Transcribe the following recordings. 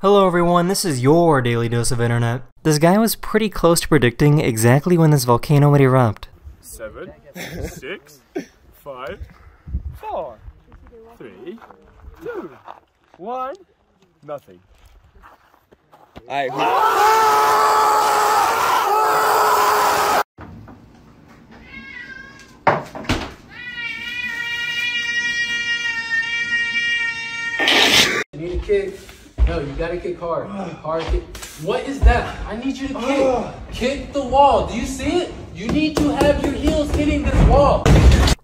Hello everyone, this is your Daily Dose of Internet. This guy was pretty close to predicting exactly when this volcano would erupt. 7, 6, 5, 4, 3, 2, 1, nothing. You need a kick. No, you gotta kick hard. Hard kick. What is that? I need you to kick. Kick the wall. Do you see it? You need to have your heels hitting this wall.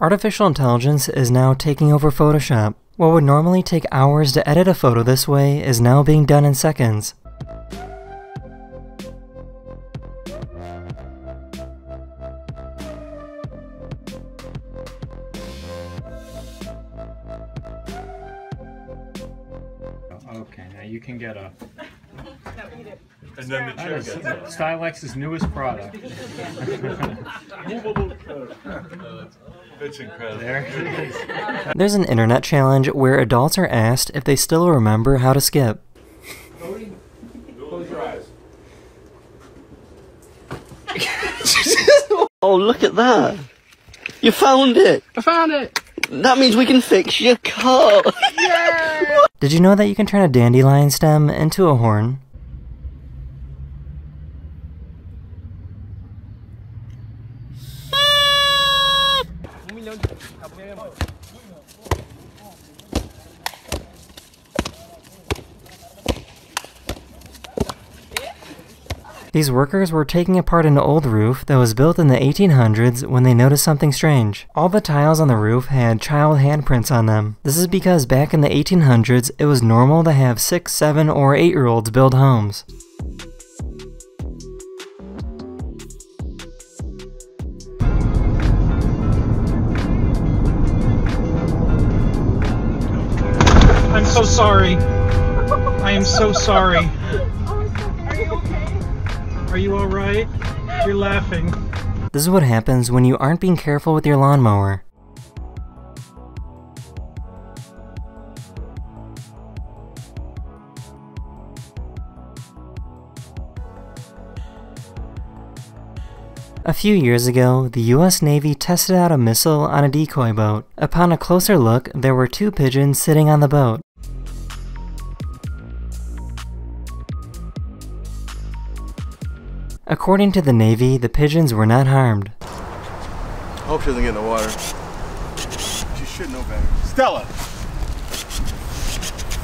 Artificial intelligence is now taking over Photoshop. What would normally take hours to edit a photo this way is now being done in seconds. Okay, now you can get up. No, eat it. And then the chair gets up. Stylex's newest product. Movable curve. It's incredible. There it is. There's an internet challenge where adults are asked if they still remember how to skip. Cody, close your eyes. Oh, look at that. You found it. I found it. That means we can fix your car. Yeah. Did you know that you can turn a dandelion stem into a horn? These workers were taking apart an old roof that was built in the 1800s when they noticed something strange. All the tiles on the roof had child handprints on them. This is because back in the 1800s, it was normal to have 6, 7, or 8-year-olds build homes. I'm so sorry. I am so sorry. Are you alright? You're laughing. This is what happens when you aren't being careful with your lawnmower. A few years ago, the US Navy tested out a missile on a decoy boat. Upon a closer look, there were two pigeons sitting on the boat. According to the Navy, the pigeons were not harmed. I hope she doesn't get in the water. She should know better. Stella!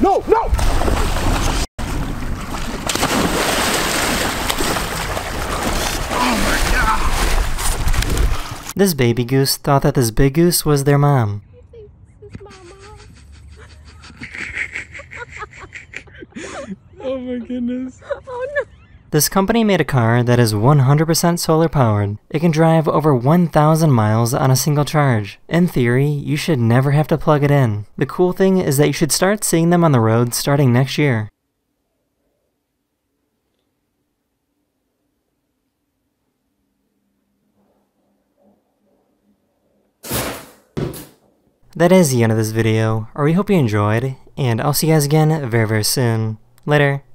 No! No! Oh my God! This baby goose thought that this big goose was their mom. Oh my goodness. Oh no! This company made a car that is 100% solar powered. It can drive over 1,000 miles on a single charge. In theory, you should never have to plug it in. The cool thing is that you should start seeing them on the road starting next year. That is the end of this video. I hope you enjoyed, and I'll see you guys again very, very soon. Later.